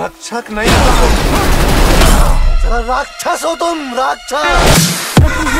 रक्षक नहीं, जरा राक्षस हो तुम, राक्षस।